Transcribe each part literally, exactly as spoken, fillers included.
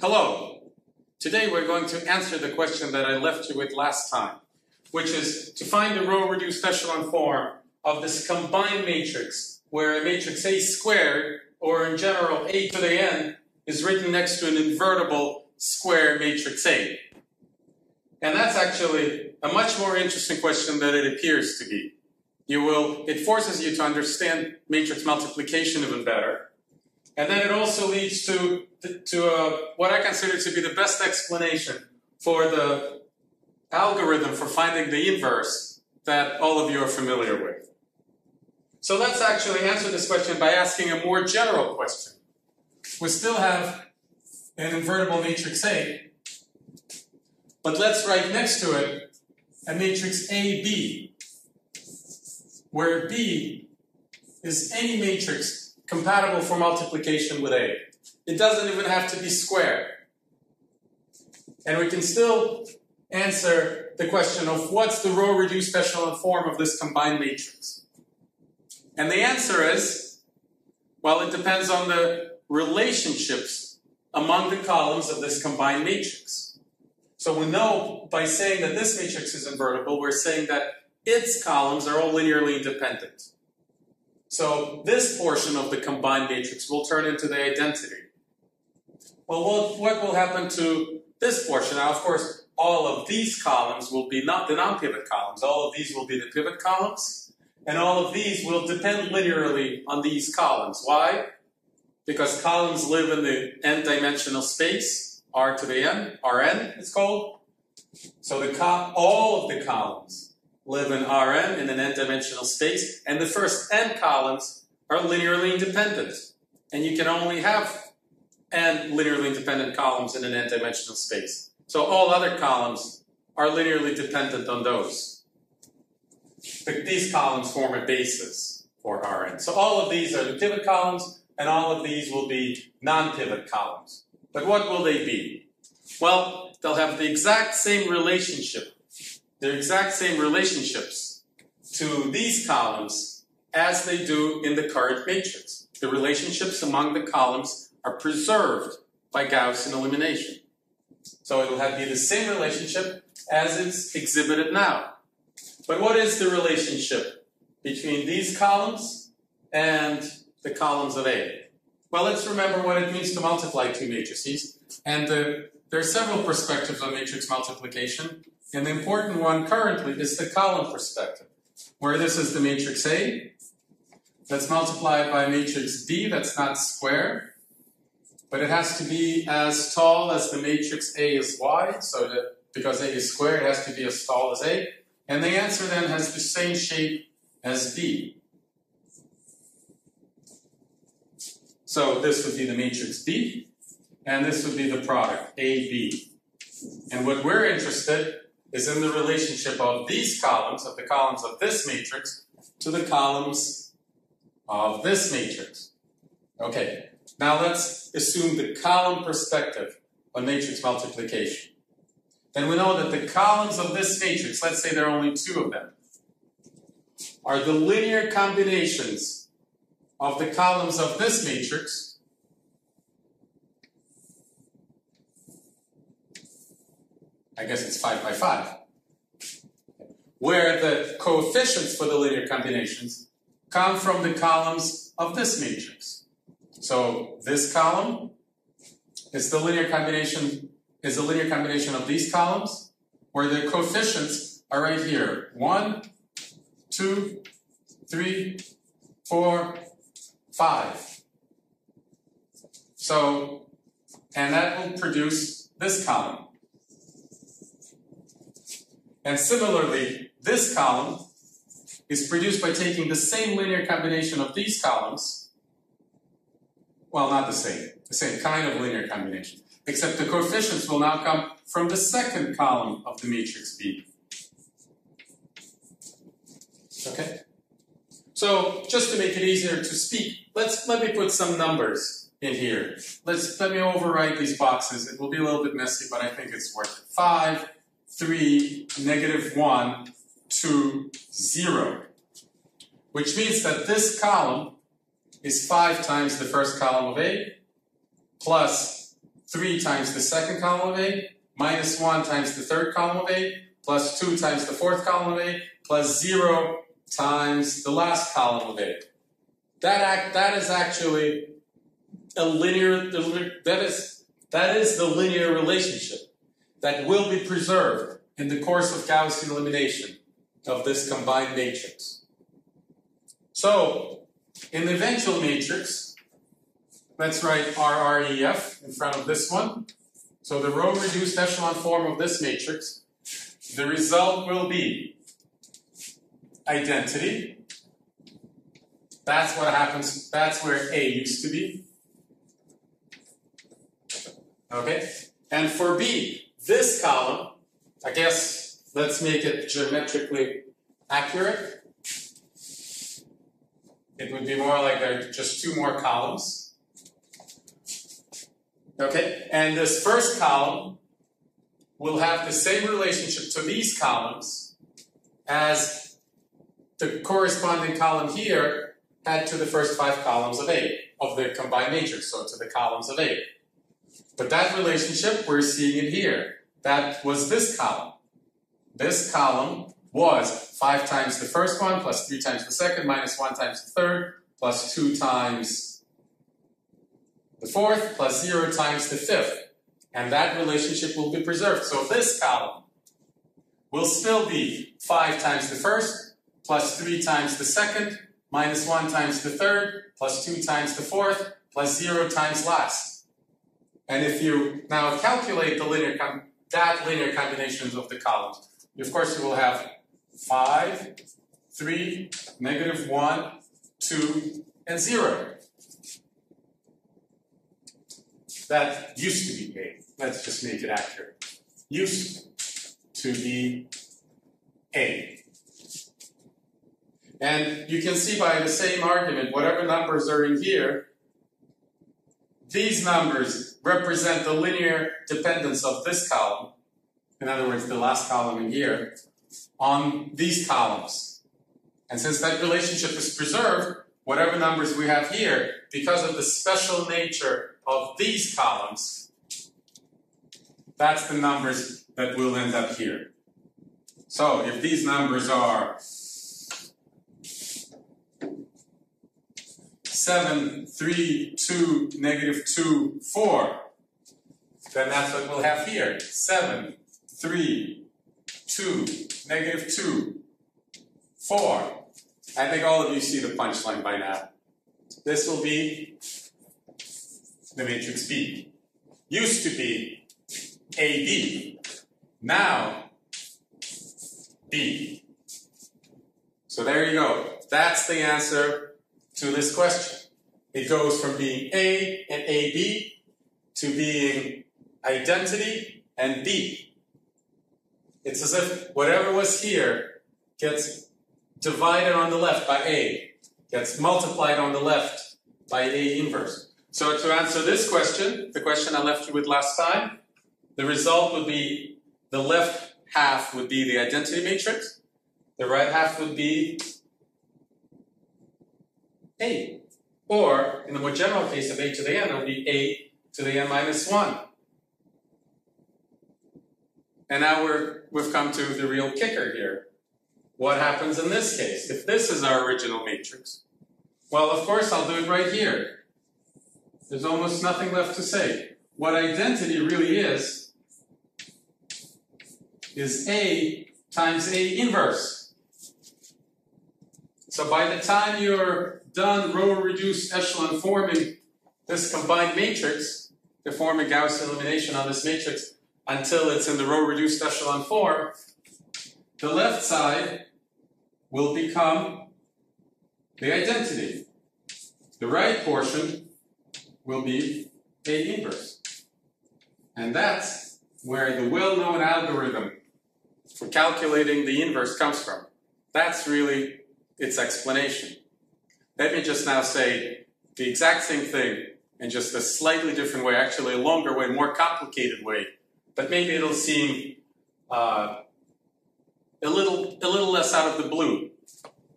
Hello. Today we're going to answer the question that I left you with last time, which is to find the row reduced echelon form of this combined matrix where a matrix A squared, or in general A to the n, is written next to an invertible square matrix A. And that's actually a much more interesting question than it appears to be. You will, it forces you to understand matrix multiplication even better. And then it also leads to to uh, what I consider to be the best explanation for the algorithm for finding the inverse that all of you are familiar with. So let's actually answer this question by asking a more general question. We still have an invertible matrix A, but let's write next to it a matrix A B, where B is any matrix compatible for multiplication with A. It doesn't even have to be square. And we can still answer the question of what's the row reduced echelon form of this combined matrix. And the answer is, well, it depends on the relationships among the columns of this combined matrix. So we know by saying that this matrix is invertible, we're saying that its columns are all linearly independent. So this portion of the combined matrix will turn into the identity. Well, what will happen to this portion? Now, of course, all of these columns will be not the non-pivot columns. All of these will be the pivot columns. And all of these will depend linearly on these columns. Why? Because columns live in the n-dimensional space, R to the n, Rn it's called. So the co all of the columns live in Rn in an n-dimensional space. And the first n columns are linearly independent. And you can only have and linearly independent columns in an n-dimensional space. So all other columns are linearly dependent on those. But these columns form a basis for Rn. So all of these are the pivot columns, and all of these will be non-pivot columns. But what will they be? Well, they'll have the exact same relationship, the exact same relationships to these columns as they do in the current matrix. The relationships among the columns are preserved by Gaussian elimination. So it will have to be the same relationship as it's exhibited now. But what is the relationship between these columns and the columns of A? Well, let's remember what it means to multiply two matrices. And uh, there are several perspectives on matrix multiplication. And the important one currently is the column perspective, where this is the matrix A. Let's multiply it by matrix B that's not square, but it has to be as tall as the matrix A is wide, so that because A is square, it has to be as tall as A. And the answer then has the same shape as B. So this would be the matrix B, and this would be the product, A B. And what we're interested is in the relationship of these columns, of the columns of this matrix, to the columns of this matrix. Okay. Now let's assume the column perspective on matrix multiplication. Then we know that the columns of this matrix, let's say there are only two of them, are the linear combinations of the columns of this matrix I guess it's five by five, where the coefficients for the linear combinations come from the columns of this matrix. So this column is the linear combination is the linear combination of these columns, where the coefficients are right here. One, two, three, four, five. So, and that will produce this column. And similarly, this column is produced by taking the same linear combination of these columns. Well, not the same, the same kind of linear combination, except the coefficients will now come from the second column of the matrix B. Okay? So, just to make it easier to speak, let's, let me put some numbers in here. Let's, let me overwrite these boxes. It will be a little bit messy, but I think it's worth it. five, three, negative one, two, zero. Which means that this column is five times the first column of A, plus three times the second column of A, minus one times the third column of A, plus two times the fourth column of A, plus zero times the last column of A. That act, that is actually a linear, that is, that is the linear relationship that will be preserved in the course of Gaussian elimination of this combined matrix. So, in the eventual matrix, let's write R R E F in front of this one. So the row reduced echelon form of this matrix, the result will be identity. That's what happens, that's where A used to be. Okay? And for B, this column, I guess let's make it geometrically accurate. It would be more like there are just two more columns. Okay? And this first column will have the same relationship to these columns as the corresponding column here had to the first five columns of A, of the combined matrix, so to the columns of A. But that relationship, we're seeing it here. That was this column. This column was five times the first one, plus three times the second, minus one times the third, plus two times the fourth, plus zero times the fifth. And that relationship will be preserved. So this column will still be five times the first, plus three times the second, minus one times the third, plus two times the fourth, plus zero times last. And if you now calculate the linear com that linear combinations of the columns, of course you will have five, three, negative one, two, and zero. That used to be A. Let's just make it accurate. Used to be A. And you can see by the same argument, whatever numbers are in here, these numbers represent the linear dependence of this column, in other words, the last column in here, on these columns. And since that relationship is preserved, whatever numbers we have here, because of the special nature of these columns, that's the numbers that will end up here. So if these numbers are seven, three, two, negative two, four, then that's what we'll have here. seven, three, two, negative two, four. I think all of you see the punchline by now. This will be the matrix B. Used to be A B. Now, B. So there you go. That's the answer to this question. It goes from being A and A B to being identity and B. It's as if whatever was here gets divided on the left by A, gets multiplied on the left by A inverse. So to answer this question, the question I left you with last time, the result would be the left half would be the identity matrix, the right half would be A. Or, in the more general case of A to the N, it would be A to the N minus one. And now we're, we've come to the real kicker here. What happens in this case? If this is our original matrix, well, of course, I'll do it right here. There's almost nothing left to say. What identity really is, is A times A inverse. So by the time you're done row reduced echelon forming this combined matrix, to form a Gaussian elimination on this matrix until it's in the row reduced echelon form, the left side will become the identity. The right portion will be A inverse. And that's where the well-known algorithm for calculating the inverse comes from. That's really its explanation. Let me just now say the exact same thing in just a slightly different way, actually a longer way, more complicated way, but maybe it'll seem uh, a little, a little less out of the blue.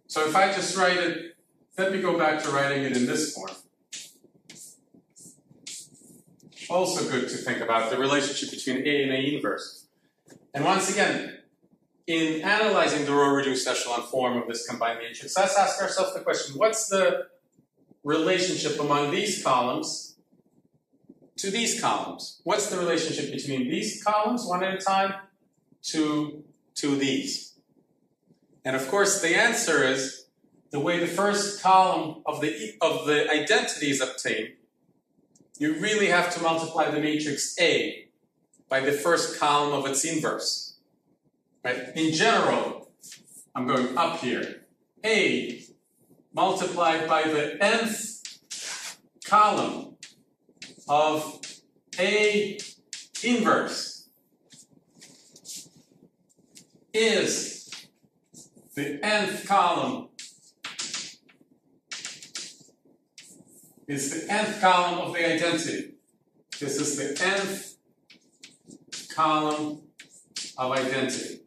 So if I just write it, let me go back to writing it in this form. also good to think about, the relationship between A and A inverse. And once again, in analyzing the row-reduced echelon form of this combined matrix, let's ask ourselves the question, what's the relationship among these columns to these columns? What's the relationship between these columns, one at a time, to, to these? And of course, the answer is the way the first column of the, of the identity is obtained, you really have to multiply the matrix A by the first column of its inverse. Right? In general, I'm going up here. A multiplied by the nth column of A inverse is the nth column is the nth column of the identity. This is the nth column of identity.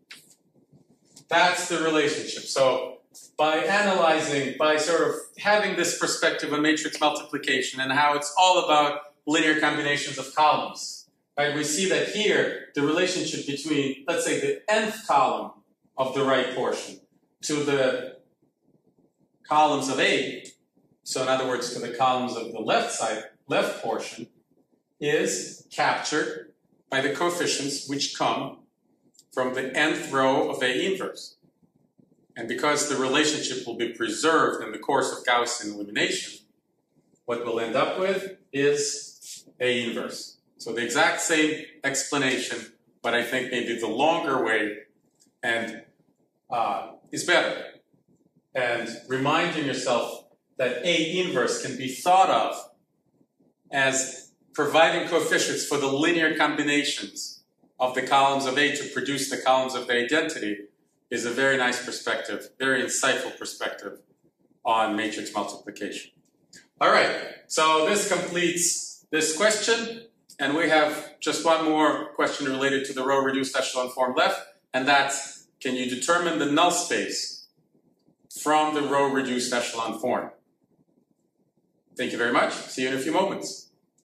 That's the relationship. So by analyzing, by sort of having this perspective on matrix multiplication and how it's all about linear combinations of columns, right? We see that here the relationship between, let's say, the nth column of the right portion to the columns of A, so in other words, to the columns of the left side, left portion, is captured by the coefficients which come from the nth row of A inverse. And because the relationship will be preserved in the course of Gaussian elimination, what we'll end up with is A inverse. So the exact same explanation, but I think maybe the longer way and uh, is better. And reminding yourself that A inverse can be thought of as providing coefficients for the linear combinations of the columns of A to produce the columns of the identity is a very nice perspective, very insightful perspective on matrix multiplication. All right, so this completes this question, and we have just one more question related to the row-reduced echelon form left, and that's, can you determine the null space from the row-reduced echelon form? Thank you very much. See you in a few moments.